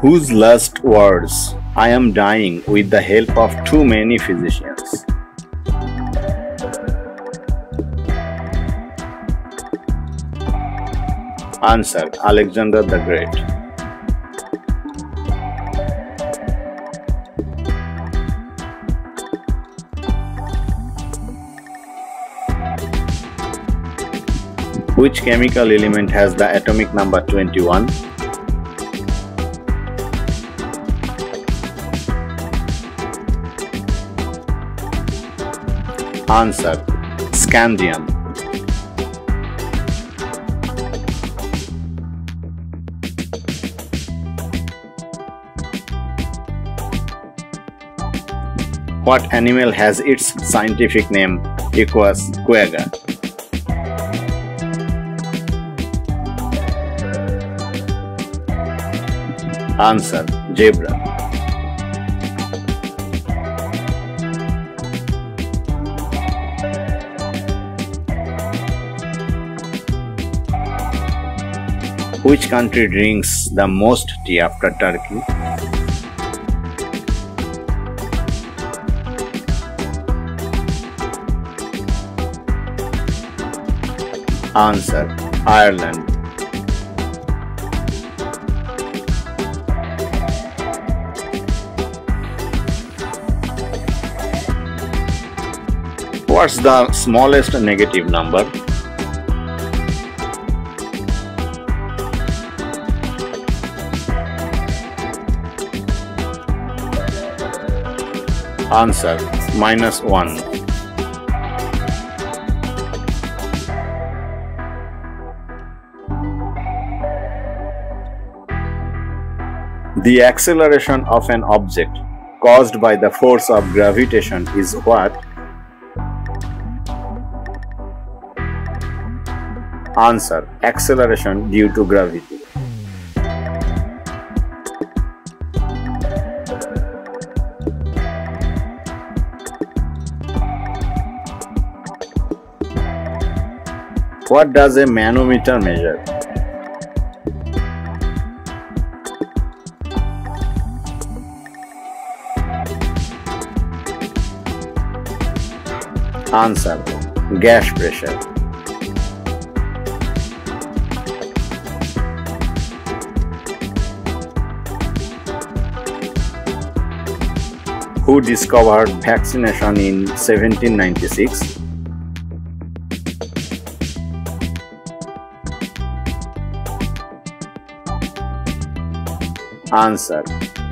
Whose last words, "I am dying with the help of too many physicians." Answer, Alexander the Great. Which chemical element has the atomic number 21? Answer, Scandium. What animal has its scientific name, Equus quagga? Answer, zebra. Which country drinks the most tea after Turkey? Answer, Ireland. What's the smallest negative number? Answer, -1. The acceleration of an object caused by the force of gravitation is what? Answer, acceleration due to gravity. What does a manometer measure? Answer, gas pressure. Who discovered vaccination in 1796? Answer,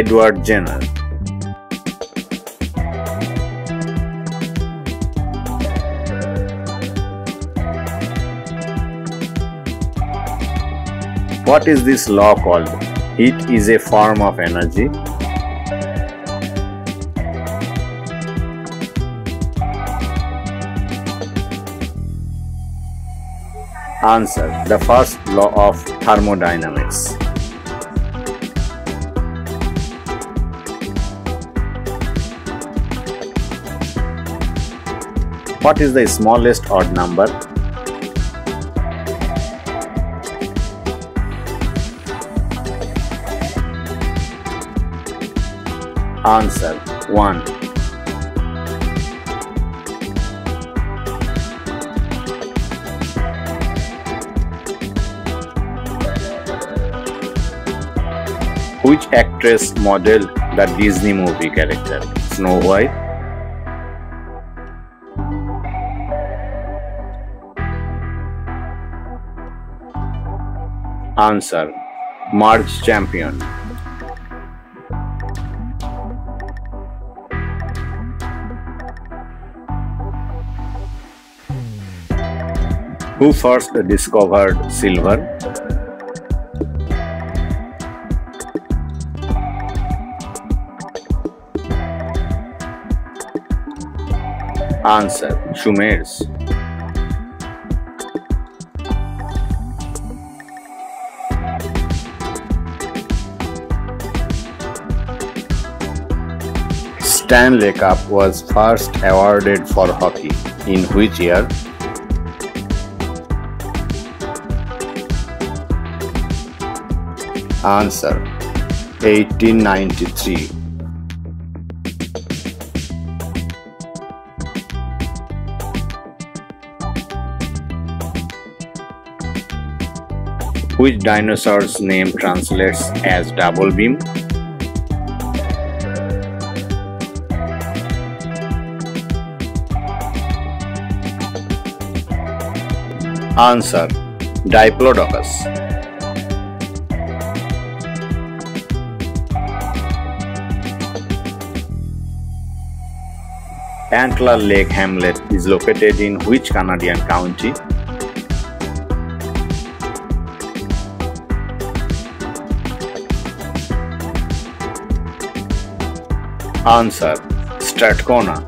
Edward Jenner. What is this law called? Heat is a form of energy. Answer, the first law of thermodynamics. What is the smallest odd number? Answer, 1. Which actress modeled the Disney movie character Snow White? Answer, Marge Champion. Who first discovered silver? Answer, Sumerians. Stanley Cup was first awarded for hockey in which year? Answer: 1893. Which dinosaur's name translates as double beam? Answer: Diplodocus. Antler Lake Hamlet is located in which Canadian county? Answer: Strathcona.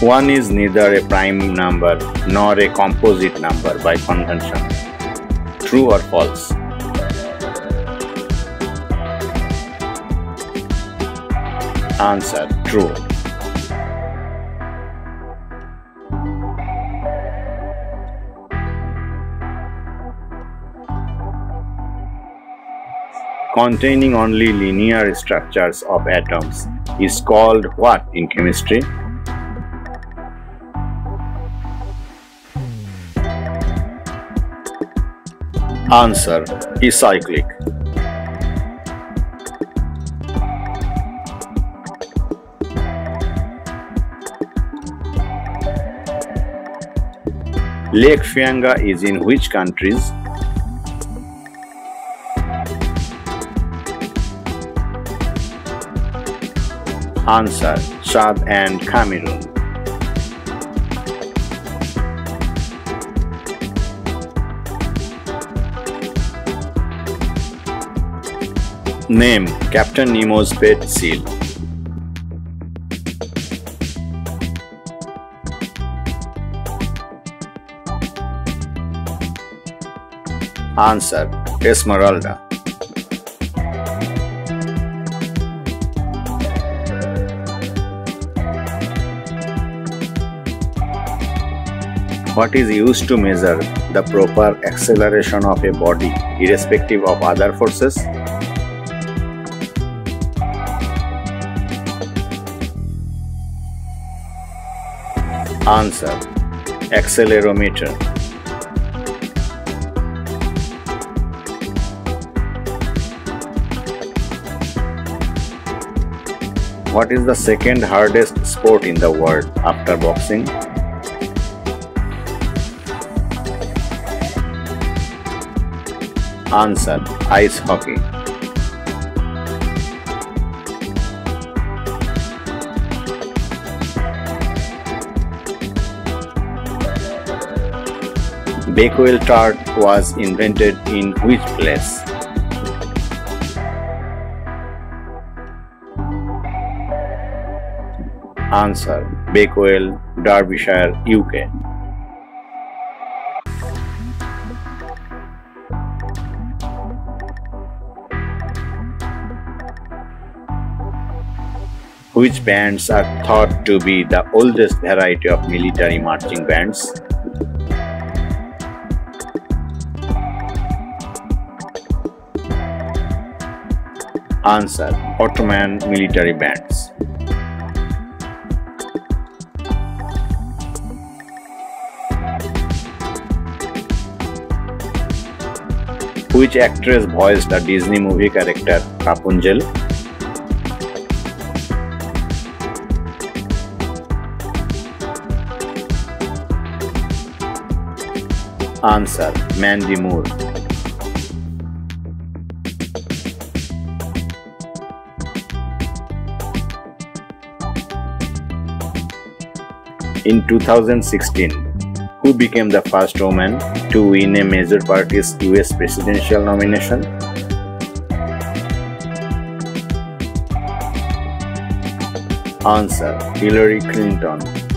One is neither a prime number nor a composite number by convention. True or false? Answer: True. Containing only linear structures of atoms is called what in chemistry? Answer: Acyclic. Lake Fianga is in which countries? Answer: Chad and Cameroon. Name Captain Nemo's pet seal. Answer: Esmeralda. What is used to measure the proper acceleration of a body irrespective of other forces? Answer: Accelerometer. What is the second hardest sport in the world after boxing? Answer: Ice hockey. Bakewell tart was invented in which place? Answer: Bakewell, Derbyshire, UK. Which bands are thought to be the oldest variety of military marching bands? Answer: Ottoman military bands. Which actress voiced the Disney movie character Rapunzel? Answer: Mandy Moore. In 2016, who became the first woman to win a major party's US presidential nomination? Answer: Hillary Clinton.